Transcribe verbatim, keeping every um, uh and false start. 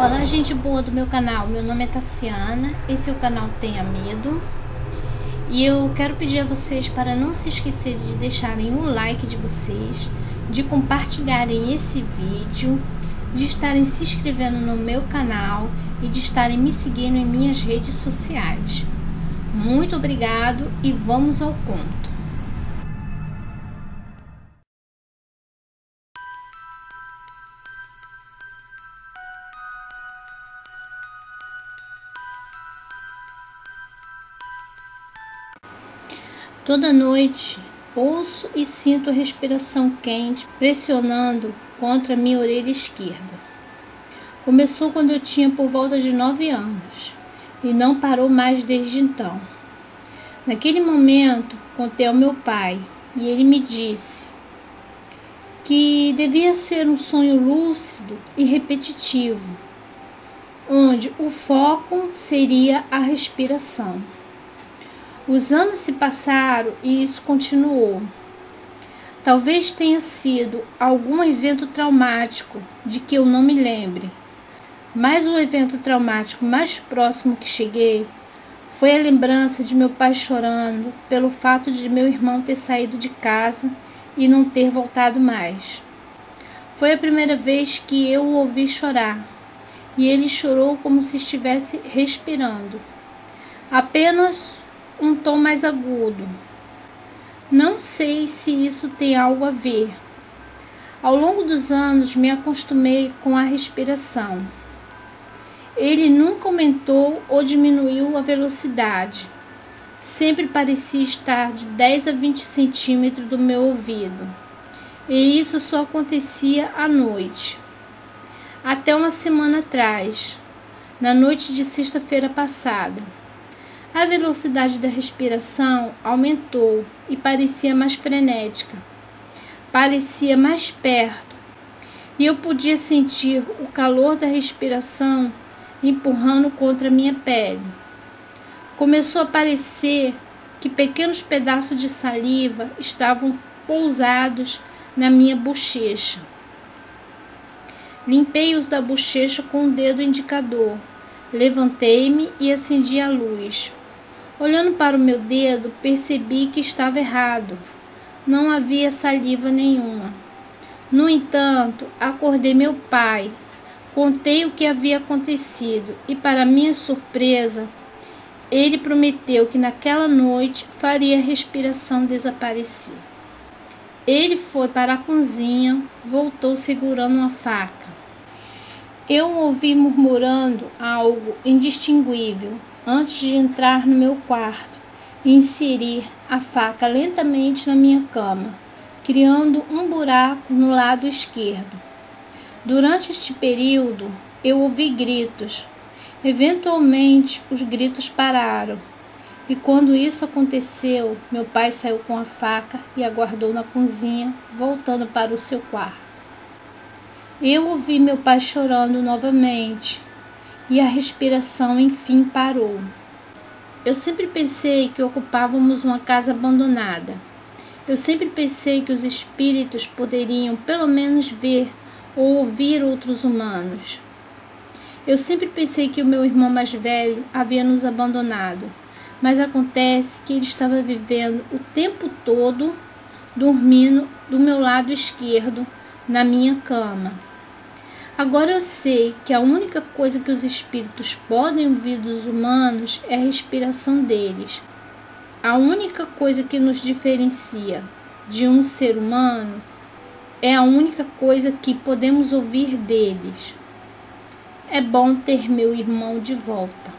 Olá, gente boa do meu canal, meu nome é Tassiana, esse é o canal Tenha Medo. E eu quero pedir a vocês para não se esquecer de deixarem o like de vocês, de compartilharem esse vídeo, de estarem se inscrevendo no meu canal e de estarem me seguindo em minhas redes sociais. Muito obrigado e vamos ao conto. Toda noite ouço e sinto a respiração quente pressionando contra minha orelha esquerda. Começou quando eu tinha por volta de nove anos e não parou mais desde então. Naquele momento, contei ao meu pai e ele me disse que devia ser um sonho lúcido e repetitivo, onde o foco seria a respiração. Os anos se passaram e isso continuou. Talvez tenha sido algum evento traumático de que eu não me lembre, mas o evento traumático mais próximo que cheguei foi a lembrança de meu pai chorando pelo fato de meu irmão ter saído de casa e não ter voltado mais. Foi a primeira vez que eu o ouvi chorar, e ele chorou como se estivesse respirando. Apenas um tom mais agudo. Não sei se isso tem algo a ver. Ao longo dos anos me acostumei com a respiração. Ele nunca aumentou ou diminuiu a velocidade. Sempre parecia estar de dez a vinte centímetros do meu ouvido. E isso só acontecia à noite. Até uma semana atrás, na noite de sexta-feira passada, a velocidade da respiração aumentou e parecia mais frenética, parecia mais perto, e eu podia sentir o calor da respiração empurrando contra minha pele. Começou a parecer que pequenos pedaços de saliva estavam pousados na minha bochecha. Limpei-os da bochecha com o dedo indicador, levantei-me e acendi a luz. Olhando para o meu dedo, percebi que estava errado. Não havia saliva nenhuma. No entanto, acordei meu pai, contei o que havia acontecido e, para minha surpresa, ele prometeu que naquela noite faria a respiração desaparecer. Ele foi para a cozinha, voltou segurando uma faca. Eu ouvi murmurando algo indistinguível antes de entrar no meu quarto e inserir a faca lentamente na minha cama, criando um buraco no lado esquerdo. Durante este período, eu ouvi gritos. Eventualmente, os gritos pararam, e quando isso aconteceu, meu pai saiu com a faca e aguardou na cozinha, voltando para o seu quarto. Eu ouvi meu pai chorando novamente, e a respiração enfim parou. Eu sempre pensei que ocupávamos uma casa abandonada. Eu sempre pensei que os espíritos poderiam pelo menos ver ou ouvir outros humanos. Eu sempre pensei que o meu irmão mais velho havia nos abandonado, mas acontece que ele estava vivendo o tempo todo dormindo do meu lado esquerdo, na minha cama. Agora eu sei que a única coisa que os espíritos podem ouvir dos humanos é a respiração deles. A única coisa que nos diferencia de um ser humano é a única coisa que podemos ouvir deles. É bom ter meu irmão de volta.